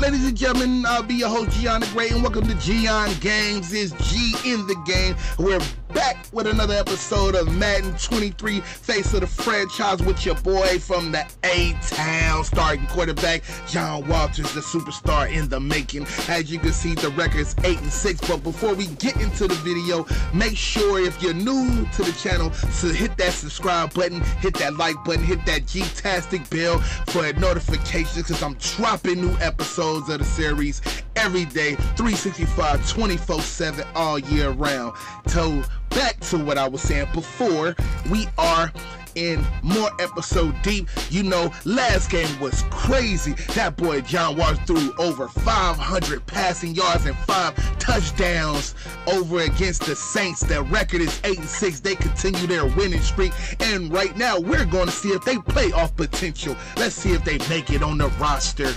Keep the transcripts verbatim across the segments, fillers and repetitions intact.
Ladies and gentlemen, I'll be your host, Gion Gray, and welcome to Gion Games. It's G in the game. We're back with another episode of Madden twenty-three, Face of the Franchise, with your boy from the A-Town, starting quarterback, John Walters, the superstar in the making. As you can see, the record's eight and six, but before we get into the video, make sure if you're new to the channel, so hit that subscribe button, hit that like button, hit that G-tastic bell for notifications, because I'm dropping new episodes of the series every day, three sixty-five, twenty-four seven, all year round. So back to what I was saying before, we are in more episode deep. You know, last game was crazy. That boy John Walters threw over five hundred passing yards and five touchdowns over against the Saints. Their record is eight and six. They continue their winning streak, and right now we're going to see if they playoff potential. Let's see if they make it on the roster.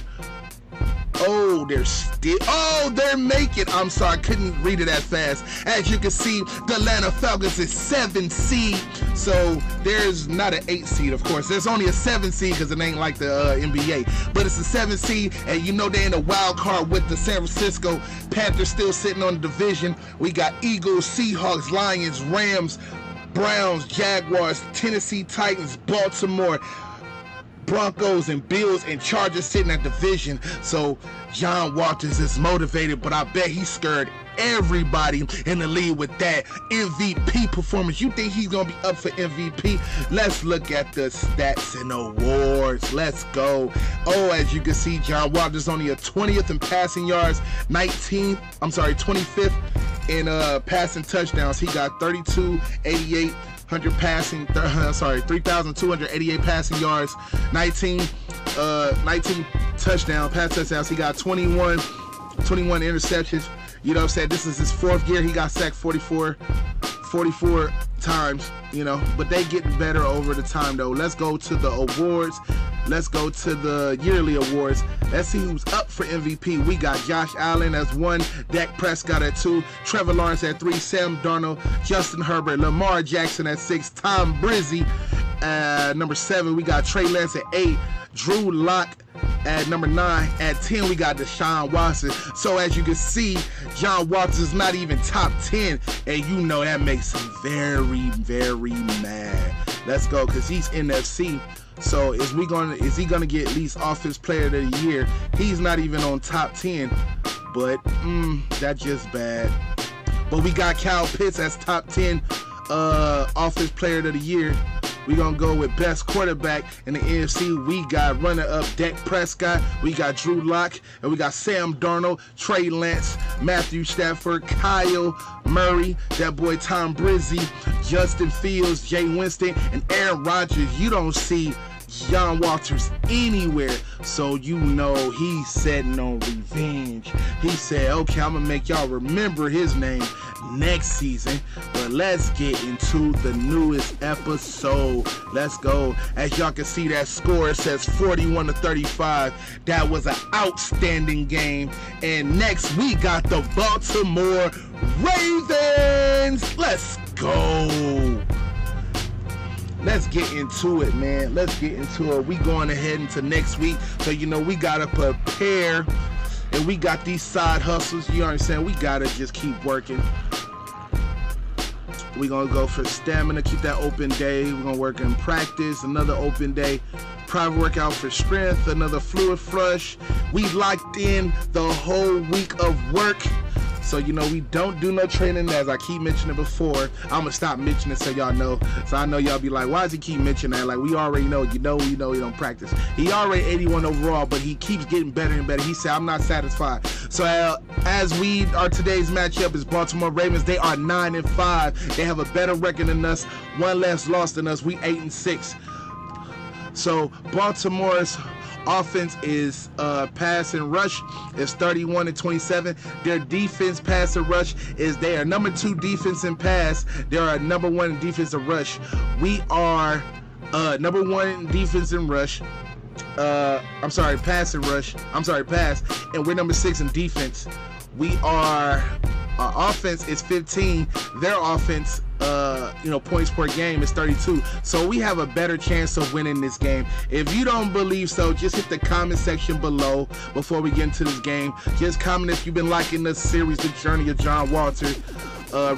Oh, they're still, oh, they're making, I'm sorry, I couldn't read it that fast. As you can see, the Atlanta Falcons is seven seed, so there's not an eight seed, of course. There's only a seven seed because it ain't like the uh, N B A, but it's a seven seed, and you know they're in the wild card with the San Francisco Panthers still sitting on the division. We got Eagles, Seahawks, Lions, Rams, Browns, Jaguars, Tennessee Titans, Baltimore, Broncos and Bills and Chargers sitting at division. So John Walters is motivated, but I bet he scared everybody in the league with that M V P performance. You think he's gonna be up for M V P? Let's look at the stats and awards. Let's go. Oh, as you can see, John Walters only a twentieth in passing yards, nineteenth, I'm sorry, twenty-fifth in uh, passing touchdowns. He got thirty-two eighty-eight. one hundred passing, uh, sorry, three thousand two hundred eighty-eight passing yards, nineteen, uh, nineteen touchdown, pass touchdowns. He got twenty-one, twenty-one interceptions. You know what I'm saying? This is his fourth year. He got sacked forty-four, forty-four times, you know, but they getting better over the time though. Let's go to the awards. Let's go to the yearly awards. Let's see who's up for M V P. We got Josh Allen as one, Dak Prescott at two, Trevor Lawrence at three, Sam Darnold, Justin Herbert, Lamar Jackson at six, Tom Brizzy at number seven. We got Trey Lance at eight, Drew Locke at number nine. At ten, we got Deshaun Watson. So as you can see, John Walters is not even top ten, and you know that makes him very, very mad. Let's go, because he's N F C. So is we gonna is he gonna get at least offensive player of the year? He's not even on top ten, but mm, that's just bad. But we got Kyle Pitts as top ten uh, offensive player of the year. We're going to go with best quarterback in the N F C. We got runner-up Dak Prescott. We got Drew Locke. And we got Sam Darnold, Trey Lance, Matthew Stafford, Kyle Murray, that boy Tom Brizzy, Justin Fields, Jay Winston, and Aaron Rodgers. You don't see John Walters anywhere, so you know he's setting on revenge. He said, okay, I'm gonna make y'all remember his name next season. But let's get into the newest episode. Let's go. As y'all can see, that score, it says forty-one to thirty-five. That was an outstanding game, and next we got the Baltimore Ravens. Let's go. Let's get into it, man. Let's get into it. We going ahead into next week. So, you know, we got to prepare. And we got these side hustles. You understand? We got to just keep working. We're going to go for stamina. Keep that open day. We're going to work in practice. Another open day. Private workout for strength. Another fluid flush. We locked in the whole week of work. So, you know, we don't do no training, as I keep mentioning before. I'm going to stop mentioning so y'all know. So I know y'all be like, why does he keep mentioning that? Like, we already know. You know, you know, he don't practice. He already eighty-one overall, but he keeps getting better and better. He said, I'm not satisfied. So uh, as we are, today's matchup is Baltimore Ravens. They are nine and five. They have a better record than us. One less loss than us. We eight and six. So Baltimore's offense is uh, pass and rush is thirty-one and twenty-seven. Their defense pass and rush is they are number two defense in pass. They are number one in defense and rush. We are uh, number one in defense and rush. Uh, I'm sorry, pass and rush. I'm sorry, pass. And we're number six in defense. We are, our offense is fifteen. Their offense uh, you know, points per game is thirty-two. So we have a better chance of winning this game. If you don't believe so, just hit the comment section below before we get into this game. Just comment if you've been liking this series, The Journey of John Walters. Uh,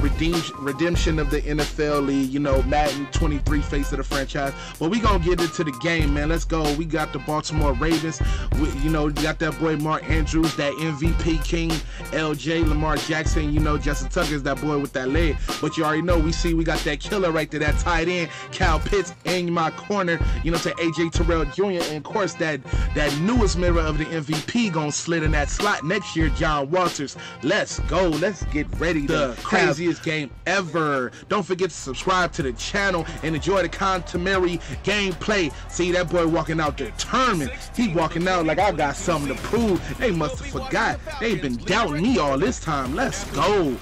redemption of the N F L League, you know, Madden twenty-three, Face of the Franchise. But we gonna get into the game, man. Let's go. We got the Baltimore Ravens. We, you know, got that boy Mark Andrews, that M V P king, L J, Lamar Jackson. You know, Justin Tucker's that boy with that leg. But you already know, we see we got that killer right there, that tight end, Kyle Pitts, in my corner. You know, to A J Terrell Junior And of course, that that newest member of the M V P gonna slid in that slot next year, John Walters. Let's go. Let's get ready to crack. Craziest game ever. Don't forget to subscribe to the channel and enjoy the contemporary gameplay. See that boy walking out determined. He walking out like I got something to prove. They must have forgot. They've been doubting me all this time. Let's go.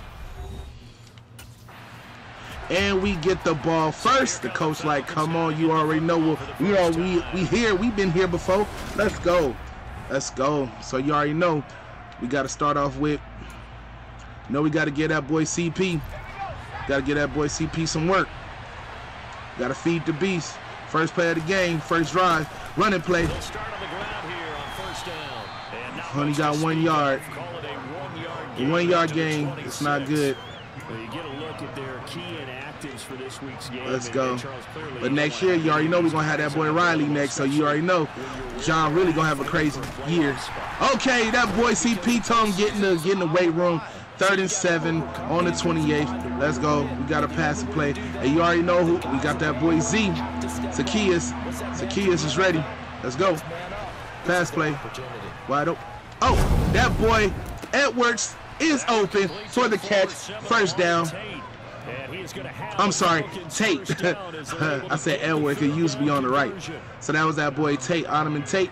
And we get the ball first. The coach like, come on, you already know. We'll, we are we we here. We've been here before. Let's go. Let's go. So you already know. We got to start off with. No, we got to get that boy C P. Got to get that boy C P some work. Got to feed the beast. First play of the game, first drive, running play. We'll start on the ground here on first down. And Honey got one yard. One yard game. It's not good. Well, you get a look at their key inactives for this week's game. Let's go. But next year, you already know we're going to have that boy Riley next, so you already know John really going to have a crazy year. Okay, that boy C P Tom getting the, getting the weight room. Third and seven on the twenty-eighth. Let's go. We got a pass and play. And you already know who. We got that boy Z. Zaccheaus. Zaccheaus is ready. Let's go. Pass play. Wide open. Oh, that boy Edwards is open for the catch. First down. I'm sorry, Tate. I said Edwards. It used to be on the right. So that was that boy Tate. Ottoman Tate.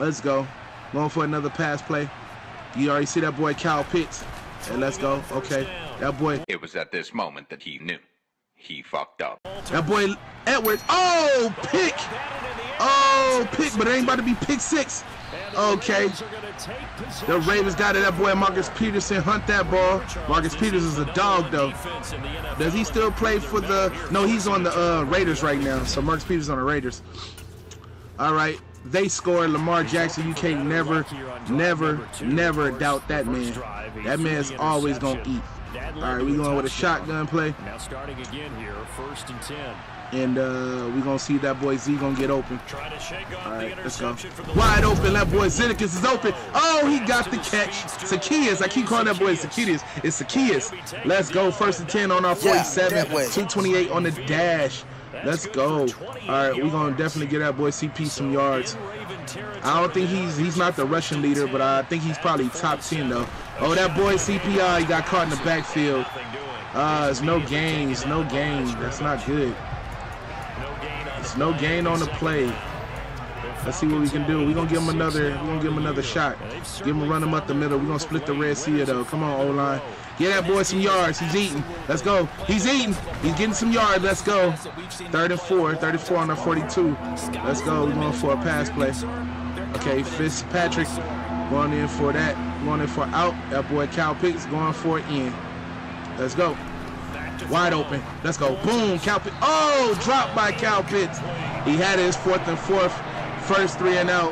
Let's go. Going for another pass play. You already see that boy Kyle Pitts. And let's go. Okay. That boy. It was at this moment that he knew. He fucked up. That boy Edwards. Oh, pick. Oh, pick. But it ain't about to be pick six. Okay. The Ravens got it. That boy Marcus Peterson hunt that ball. Marcus Peters is a dog, though. Does he still play for the... No, he's on the uh, Raiders right now. So Marcus Peters on the Raiders. All right. They scored. Lamar Jackson, you can't never, never, never doubt that man. That man's always going to eat. All right, we're going with a shotgun play. Now starting again here, first and ten. And uh, we're going to see that boy Z going to get open. All right, let's go. Wide open, that boy Zinnikus is open. Oh, he got the catch. Zaccheaus, I keep calling that boy Zaccheaus. It's Zaccheaus. Let's go, first and ten on our forty-seven, two twenty-eight on the dash. Let's go. All right, we're going to definitely get that boy C P some yards. I don't think he's he's not the rushing leader, but I think he's probably top ten, though. Oh, that boy C P I, he got caught in the backfield. Uh, it's no gain. It's no gain. That's not good. It's no gain on the play. Let's see what we can do. We're going to give him another We're going to give him another shot. Give him a run him up the middle. We're going to split the Red Sea, though. Come on, O-line. Get that boy some yards. He's eating. Let's go. He's eating. He's getting some yards. Let's go. Third and four. thirty-four on our forty-two. Let's go. We're going for a pass play. Okay, Fitzpatrick going in for that. Going in for out. That boy Kyle Pitts going for in. Let's go. Wide open. Let's go. Boom. Kyle Pitts. Oh, dropped by Kyle Pitts. He had his fourth and fourth. First three and out.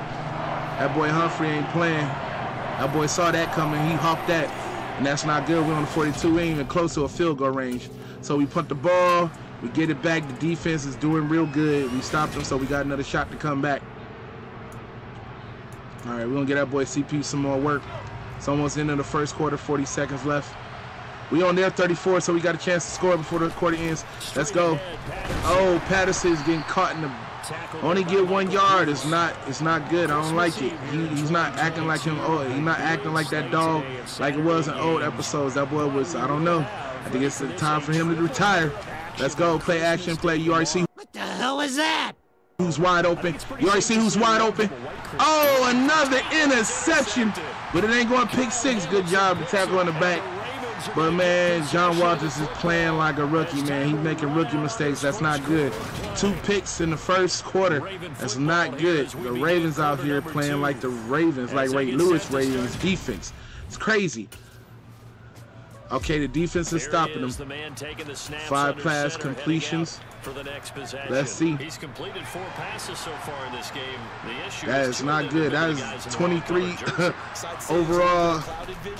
That boy Humphrey ain't playing. That boy saw that coming. He hopped that. And that's not good. We're on the forty-two. We ain't even close to a field goal range. So we punt the ball. We get it back. The defense is doing real good. We stopped them, so we got another shot to come back. All right, we're going to get that boy C P some more work. It's almost into the first quarter. forty seconds left. We on there, thirty-four, so we got a chance to score before the quarter ends. Let's go. Oh, Patterson's getting caught in the... Only get one yard. It's not. It's not good. I don't like it. He, he's not acting like him. Oh, he's not acting like that dog, like it was in old episodes. That boy was. I don't know. I think it's time for him to retire. Let's go. Play action. Play. You already see. What the hell was that? Who's wide open? You already see who's wide open. Oh, another interception. But it ain't going to pick six. Good job to tackle in the back. But, man, John Walters is playing like a rookie, man. He's making rookie mistakes. That's not good. Two picks in the first quarter. That's not good. The Ravens out here playing like the Ravens, like Ray Lewis Ravens defense. It's crazy. Okay, the defense is stopping him. Five pass completions. Let's see. He's completed four passes so far in this game. The issue that is not good. That is twenty-three overall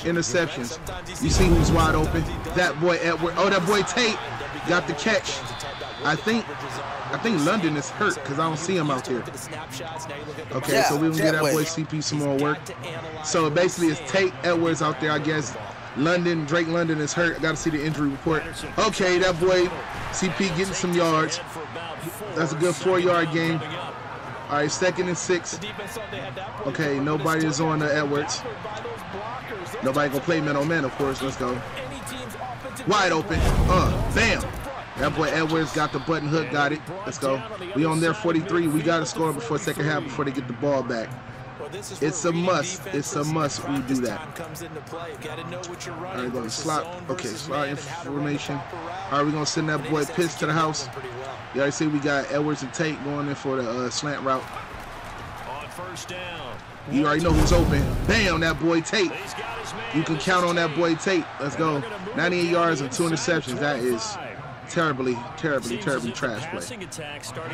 interceptions. You see who's wide open? That boy Edward. Oh, that boy Tate got the catch. I think I think London is hurt because I don't see him out there. Okay, yeah, so we're going to get that boy C P some more work. So basically it's Tate Edwards out there, I guess. London, Drake London is hurt. I got to see the injury report. Okay, that boy C P getting some yards. That's a good four-yard game. All right, second and six. Okay, nobody is on the Edwards. Nobody going to play man-on-man, of course. Let's go. Wide open. Uh, bam. That boy Edwards got the button hook, got it. Let's go. We on there forty-three. We got to score before second half before they get the ball back. It's a must. It's a must we do that. All right, going to slot. Okay, slot information. All right, we're going to send that boy Pitts to the house. You already see we got Edwards and Tate going in for the uh, slant route. You already know who's open. Bam, that boy Tate. You can count on that boy Tate. Let's go. ninety-eight yards and two interceptions. That is terribly, terribly, terribly trash play.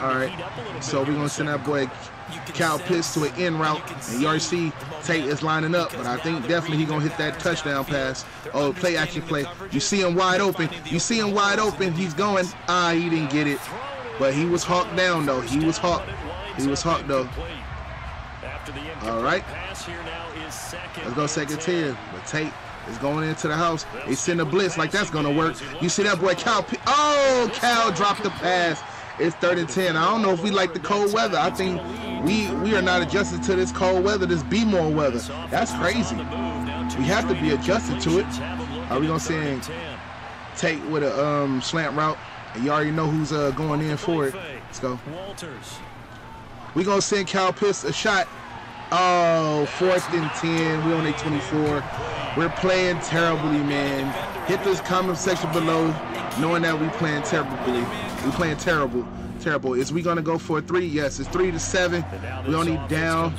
All right, so we're going to send that boy Kyle Pitts to an end route. And you already see Tate is lining up, but I think definitely he's going to hit that touchdown pass. Oh, play action play. You see him wide open. You see him wide open. He's going. Ah, he didn't get it. But he was hawked down, though. He was hawked. He was hawked, though. All right. Let's go second ten. But Tate is going into the house. They send a blitz like that's going to work. You see that boy Cal. P oh, Cal dropped the pass. It's third and ten. I don't know if we like the cold weather. I think we we are not adjusted to this cold weather, this B-more weather. That's crazy. We have to be adjusted to it. Are we going to send Tate with a um, slant route? And you already know who's uh, going in for it. Let's go. We're going to send Cal Pitts a shot. Oh, fourth and ten. We on a twenty-four. We're playing terribly, man. Hit this comment section below, knowing that we playing terribly. We playing terrible, terrible. Is we gonna go for a three? Yes, it's three to seven. We only down.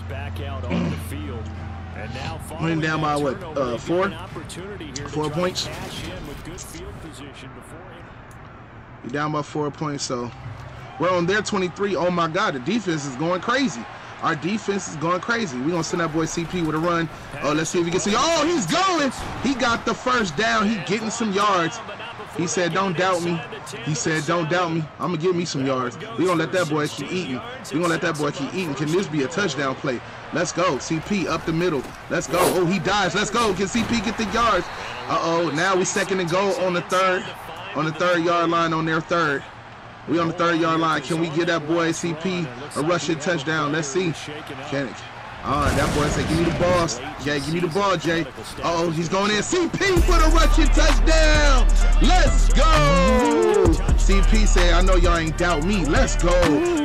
We're down by what? Uh, four. Four points. We're down by four points. So we're on their twenty-three. Oh my God, the defense is going crazy. Our defense is going crazy. We're going to send that boy C P with a run. Oh, let's see if he gets it. Oh, he's going. He got the first down. He getting some yards. He said, don't doubt me. He said, don't doubt me. I'm going to give me some yards. We're going to let that boy keep eating. We're going to let that boy keep eating. Can this be a touchdown play? Let's go. C P up the middle. Let's go. Oh, he dives. Let's go. Can C P get the yards? Uh-oh. Now we second and goal on the third. On the third yard line on their third. We on the third yard line. Can we get that boy C P a rushing touchdown? Let's see. Can it? Ah, that boy said, give me the ball. Jay, give me the ball, Jay. Uh oh, he's going in. C P for the rushing touchdown. Let's go. C P said, I know y'all ain't doubt me. Let's go.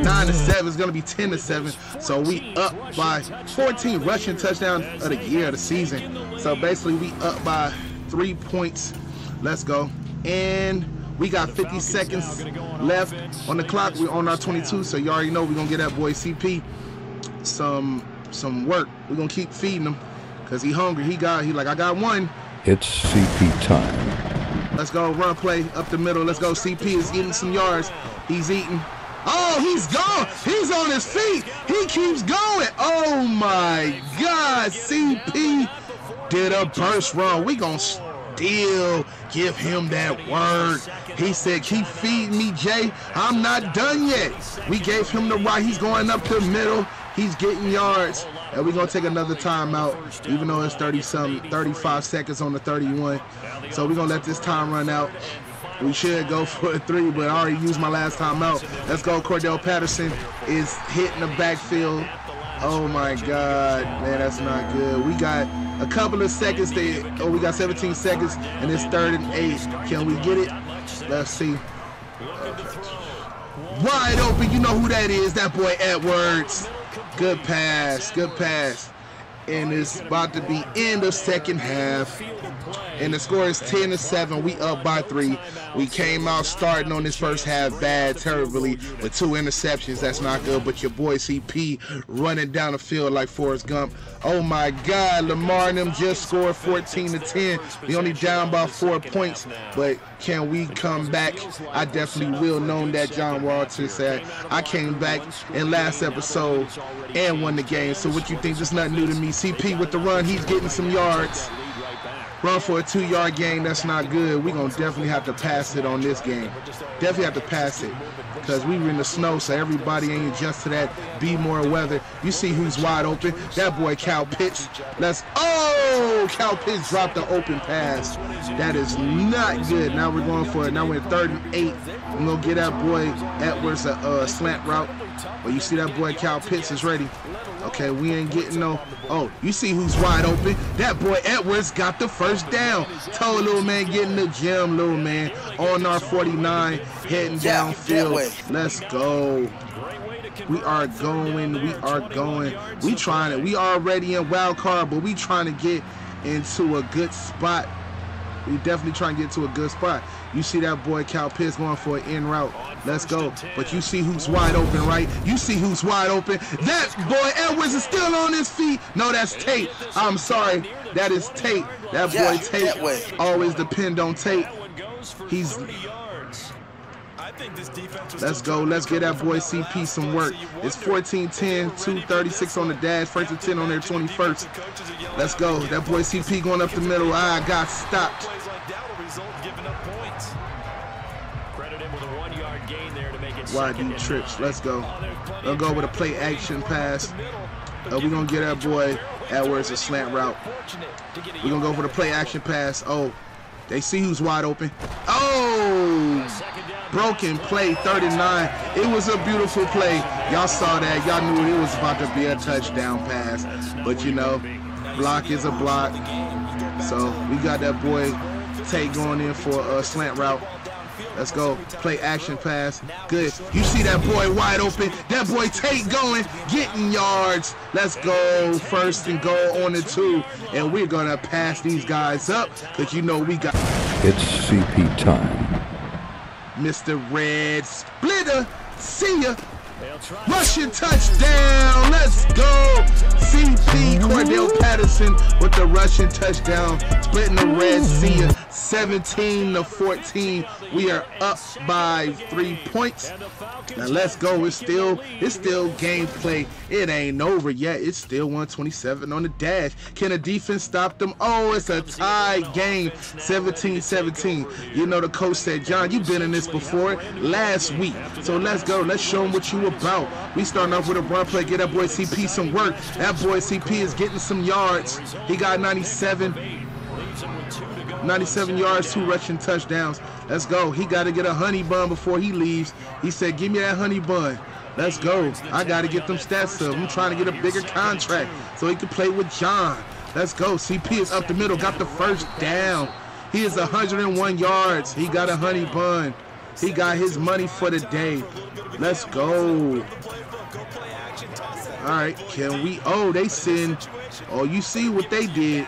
Nine to seven is gonna be ten to seven. So we up by fourteen rushing touchdowns of the year, of the season. So basically, we up by three points. Let's go. And we got fifty seconds left on the clock. We're on our twenty-two, so you already know we're going to get that boy C P some some work. We're going to keep feeding him because he hungry. He got, he like, I got one. It's C P time. Let's go. Run play up the middle. Let's go. C P is getting some yards. He's eating. Oh, he's gone. He's on his feet. He keeps going. Oh, my God. C P did a burst run. We're going to deal. Give him that word. He said, keep feeding me, Jay. I'm not done yet. We gave him the right. He's going up the middle. He's getting yards. And we're going to take another timeout, even though it's thirty-something, thirty-five seconds on the thirty-one. So we're going to let this time run out. We should go for a three, but I already used my last timeout. Let's go. Cordell Patterson is hitting the backfield. Oh, my God. Man, that's not good. We got a couple of seconds there. Oh, we got seventeen seconds, and it's third and eight. Can we get it? Let's see. Okay. Wide open. You know who that is. That boy Edwards. Good pass. Good pass. and it's about to be in the second half. And the score is ten to seven. We up by three. We came out starting on this first half bad, terribly, with two interceptions. That's not good. But your boy C P running down the field like Forrest Gump. Oh my God, Lamar and them just scored fourteen to ten. We only down by four points, but can we come back? I definitely will. Known that John Walters said I came back in last episode and won the game. So what you think? Just nothing new to me. C P with the run, he's getting some yards. Run for a two-yard gain, that's not good. We're going to definitely have to pass it on this game. Definitely have to pass it because we were in the snow, so everybody ain't adjust to that be more weather. You see who's wide open. That boy, Kyle Pitts. Let's, oh, Kyle Pitts dropped the open pass. That is not good. Now we're going for it. Now we're in third and eight. We're going to get that boy Edwards a uh, slant route. But you see that boy, Kyle Pitts is ready. Okay, we ain't getting no, oh, you see who's wide open. That boy Edwards got the first down. Told little man, get in the gym, little man. On our forty-nine, heading downfield. Let's go. We are going. We are going. We trying it. We already in wild card, but we trying to get into a good spot. We definitely trying to get to a good spot. You see that boy Cal Pitts going for an in route. Let's go. But you see who's wide open, right? You see who's wide open. That boy Edwards is still on his feet. No, that's Tate. I'm sorry. That is Tate. That boy Tate. Always depend on Tate. He's... Let's go. Let's get that boy C P some work. It's fourteen ten, two thirty-six on the dash, first and ten on their twenty-first. Let's go. That boy C P going up the middle. I got stopped. Y D trips. Let's go. They'll go with a play action pass. Uh, we're going to get that boy Edwards a slant route. We're going to go for the play action pass. Oh, they see who's wide open. Oh, broken play, thirty-nine. It was a beautiful play. Y'all saw that. Y'all knew it was about to be a touchdown pass. But, you know, block is a block. So we got that boy Tate going in for a slant route. Let's go. Play action pass. Good. You see that boy wide open. That boy Tate going. Getting yards. Let's go. First and goal on the two. And we're going to pass these guys up because you know we got... It's C P time. Mister Red Splitter. See ya. Rushing touchdown. Let's go. C P Cordell Patterson with the rushing touchdown. Splitting the Red Sea. seventeen to fourteen. We are up by three points. Now let's go. It's still it's still gameplay. It ain't over yet. It's still one twenty-seven on the dash. Can a defense stop them? Oh, it's a tie game. seventeen seventeen. You know the coach said, John, you've been in this before last week. So let's go. Let's show them what you about. We starting off with a run play. Get that boy C P some work. That boy C P is getting some yards. He got ninety-seven yards, two rushing touchdowns. Let's go. He got to get a honey bun before he leaves. He said, give me that honey bun. Let's go. I got to get them stats up. I'm trying to get a bigger contract so he can play with John. Let's go. C P is up the middle. Got the first down. He is one hundred one yards. He got a honey bun. He got his money for the day. Let's go. All right. Can we? Oh, they send. Oh, you see what they did.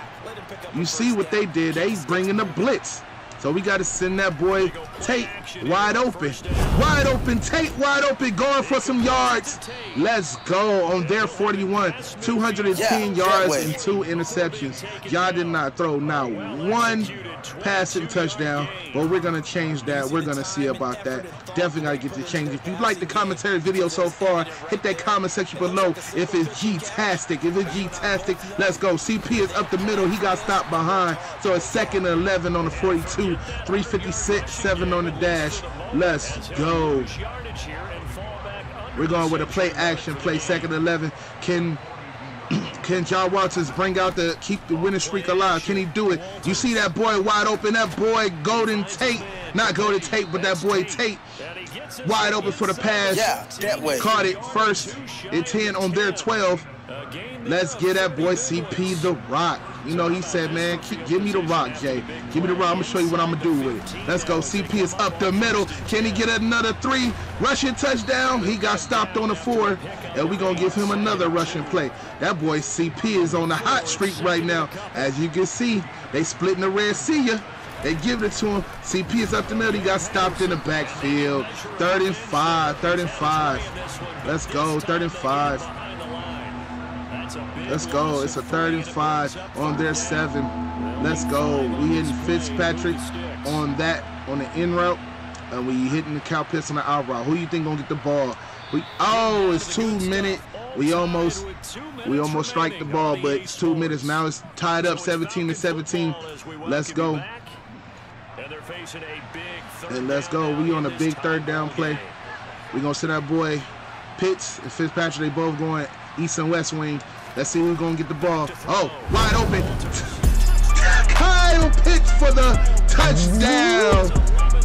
You see what they did. They bringing the blitz. So we got to send that boy Tate wide open. Wide open. Tate wide open. Going for some yards. Let's go. On their forty-one. two hundred ten yeah, yards and two interceptions. Y'all did not throw not one passing touchdown, but we're going to change that. We're going to see about that. Definitely got to get the change. If you like the commentary video so far, hit that comment section below. If it's G-tastic, if it's G-tastic, let's go. C P is up the middle. He got stopped behind. So it's second and eleven on the forty-two. three fifty-six, seven on the dash. Let's go. We're going with a play action, play second and eleven. Can... Can John Walters bring out the, keep the winning streak alive? Can he do it? You see that boy wide open, that boy Golden Tate. Not Golden Tate, but that boy Tate wide open for the pass. Yeah, that way. Caught it first and ten on their twelve. Let's give that boy C P the rock. You know, he said, man, keep, give me the rock, Jay. Give me the rock. I'm going to show you what I'm going to do with it. Let's go. C P is up the middle. Can he get another three? Rushing touchdown. He got stopped on the four. And we're going to give him another rushing play. That boy C P is on a hot streak right now. As you can see, they splitting the Red Sea. They give it to him. C P is up the middle. He got stopped in the backfield. Third and five. Third and five. Let's go. Third and five. Let's go. It's a third and five on their seven. Let's go. We hitting Fitzpatrick on that, on the in route, and we hitting the Kyle Pitts on the out route. Who you think gonna get the ball? We oh, it's two minutes. We almost we almost strike the ball, but it's two minutes now. It's tied up, seventeen to seventeen. Let's go. And let's go. We on a big third down play. We gonna send that boy Pitts and Fitzpatrick. They both going east and west wing. Let's see who's gonna get the ball. Oh, wide open. Kyle Pitts for the touchdown.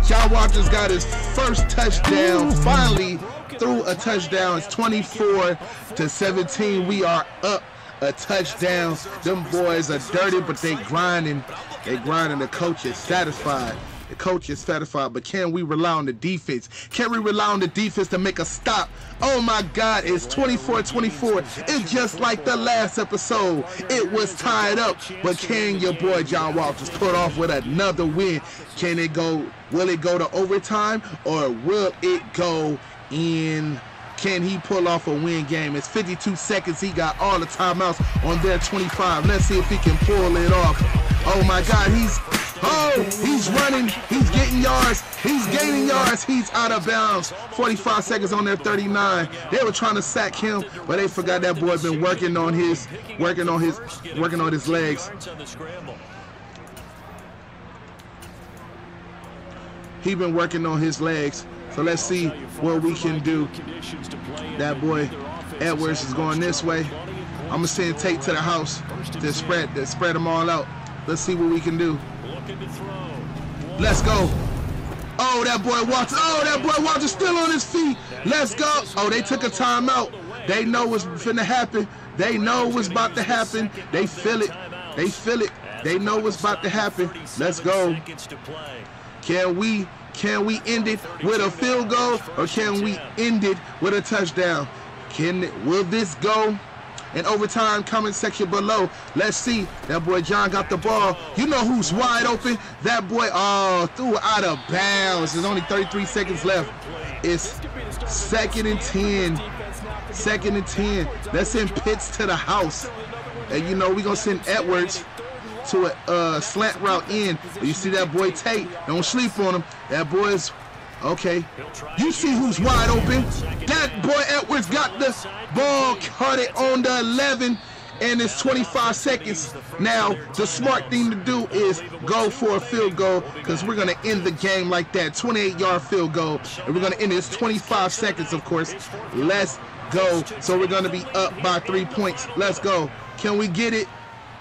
John Walters got his first touchdown. Finally threw a touchdown. It's twenty-four to seventeen. We are up a touchdown. Them boys are dirty, but they grinding. They grinding. The coach is satisfied. The coach is satisfied, but can we rely on the defense? Can we rely on the defense to make a stop? Oh my God, it's twenty-four twenty-four. It's just like the last episode. It was tied up, but can your boy John Walters put off with another win? Can it go, will it go to overtime or will it go in? Can he pull off a win game? It's fifty-two seconds. He got all the timeouts on their twenty-five. Let's see if he can pull it off. Oh my God, he's Oh, he's running, he's getting yards, he's gaining yards, he's out of bounds. forty-five seconds on their thirty-nine. They were trying to sack him, but they forgot that boy been working on his, working on his, working on his legs. He been working on his legs. So let's see what we can do. That boy Edwards is going this way. I'm gonna send Tate to the house to spread, to spread them all out. Let's see what we can do. Let's go. Oh, that boy Walters. Oh, that boy Walters still on his feet. Let's go. Oh, they took a timeout. They know what's finna happen. They know what's about to happen. They feel it. They feel it. They know what's about to happen. Let's go. Can we, can we end it with a field goal or can we end it with a touchdown? Can, will this go? And overtime, comment section below. Let's see. That boy John got the ball. You know who's wide open? That boy, oh, threw out of bounds. There's only thirty-three seconds left. It's second and ten. Second and ten. Let's send Pitts to the house. And, you know, we're going to send Edwards to a uh, slant route in. But you see that boy Tate. Don't sleep on him. That boy's okay. You see who's wide open. That boy Edwards got the ball, caught it on the eleven, and it's twenty-five seconds. Now, the smart thing to do is go for a field goal because we're going to end the game like that. twenty-eight yard field goal, and we're going to end this twenty-five seconds, of course. Let's go. So we're going to be up by three points. Let's go. Can we get it?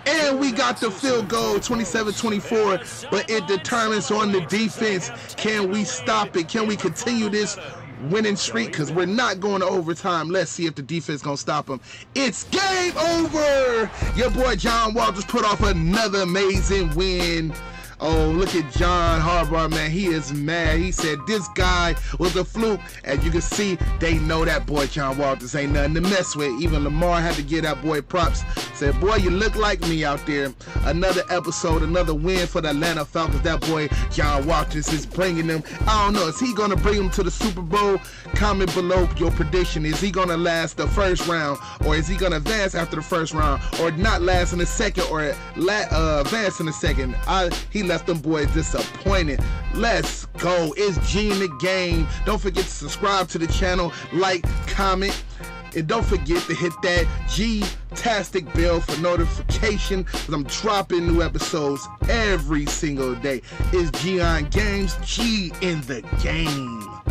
And we got the field goal, twenty-seven twenty-four, but it determines on the defense. Can we stop it? Can we continue this winning streak? Because we're not going to overtime. Let's see if the defense gonna stop them. It's game over. Your boy John Walters put off another amazing win. Oh, look at John Harbaugh, man. He is mad. He said this guy was a fluke. As you can see, they know that boy John Walters ain't nothing to mess with. Even Lamar had to give that boy props. Said, boy, you look like me out there. Another episode, another win for the Atlanta Falcons. That boy John Walters is bringing them. I don't know. Is he going to bring them to the Super Bowl? Comment below your prediction. Is he going to last the first round? Or is he going to advance after the first round? Or not last in the second? Or la uh, advance in the second? I, he left them boys disappointed. Let's go. It's Gion the Game. Don't forget to subscribe to the channel, like, comment, and don't forget to hit that G-tastic bell for notification, because I'm dropping new episodes every single day. It's Gion Games, G in the Game.